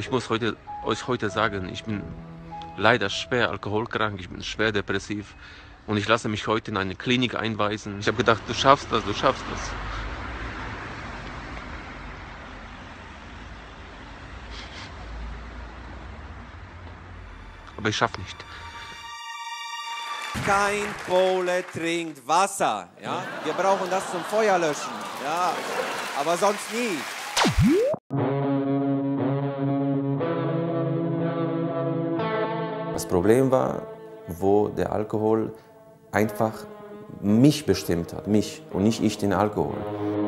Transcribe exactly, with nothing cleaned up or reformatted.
Aber ich muss heute, euch heute sagen, ich bin leider schwer alkoholkrank, ich bin schwer depressiv und ich lasse mich heute in eine Klinik einweisen. Ich habe gedacht, du schaffst das, du schaffst das. Aber ich schaffe nicht. Kein Pole trinkt Wasser. Ja? Wir brauchen das zum Feuerlöschen. Ja? Aber sonst nie. Das Problem war, wo der Alkohol einfach mich bestimmt hat. Mich und nicht ich den Alkohol.